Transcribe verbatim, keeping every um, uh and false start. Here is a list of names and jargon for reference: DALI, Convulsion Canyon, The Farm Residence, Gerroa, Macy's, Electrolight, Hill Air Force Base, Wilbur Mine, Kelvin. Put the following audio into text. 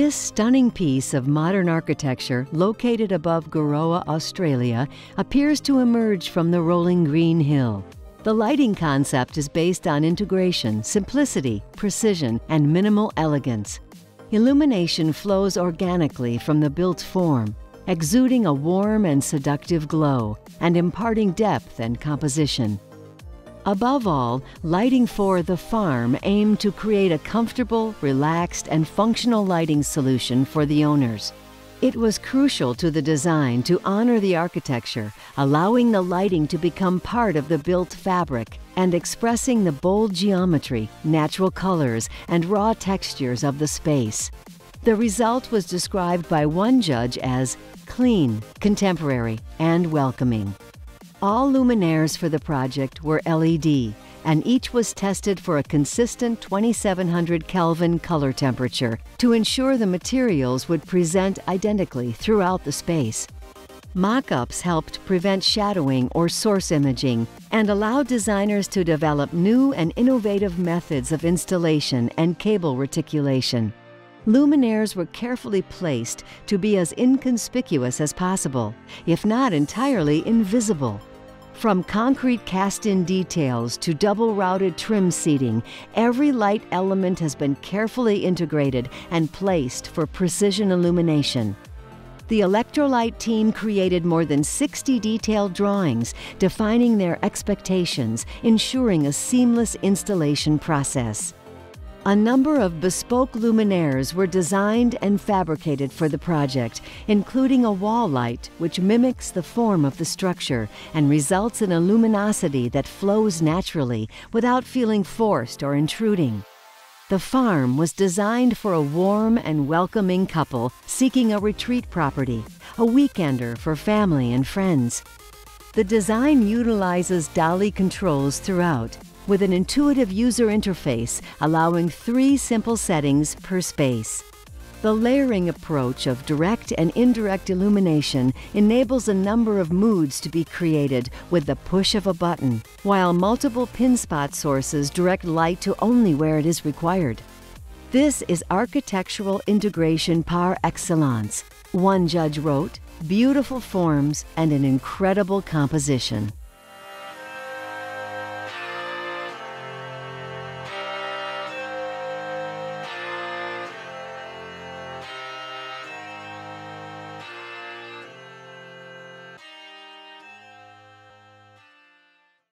This stunning piece of modern architecture, located above Gerroa, Australia, appears to emerge from the rolling green hill. The lighting concept is based on integration, simplicity, precision, and minimal elegance. Illumination flows organically from the built form, exuding a warm and seductive glow, and imparting depth and composition. Above all, lighting for the farm aimed to create a comfortable, relaxed, and functional lighting solution for the owners. It was crucial to the design to honor the architecture, allowing the lighting to become part of the built fabric and expressing the bold geometry, natural colors, and raw textures of the space. The result was described by one judge as clean, contemporary, and welcoming. All luminaires for the project were L E D, and each was tested for a consistent twenty-seven hundred Kelvin color temperature to ensure the materials would present identically throughout the space. Mock-ups helped prevent shadowing or source imaging and allowed designers to develop new and innovative methods of installation and cable reticulation. Luminaires were carefully placed to be as inconspicuous as possible, if not entirely invisible. From concrete cast-in details to double-routed trim seating, every light element has been carefully integrated and placed for precision illumination. The Electrolight team created more than sixty detailed drawings, defining their expectations, ensuring a seamless installation process. A number of bespoke luminaires were designed and fabricated for the project, including a wall light which mimics the form of the structure and results in a luminosity that flows naturally without feeling forced or intruding. The farm was designed for a warm and welcoming couple seeking a retreat property, a weekender for family and friends. The design utilizes DALI controls throughout, with an intuitive user interface allowing three simple settings per space. The layering approach of direct and indirect illumination enables a number of moods to be created with the push of a button, while multiple pin spot sources direct light to only where it is required. This is architectural integration par excellence. One judge wrote, "Beautiful forms and an incredible composition."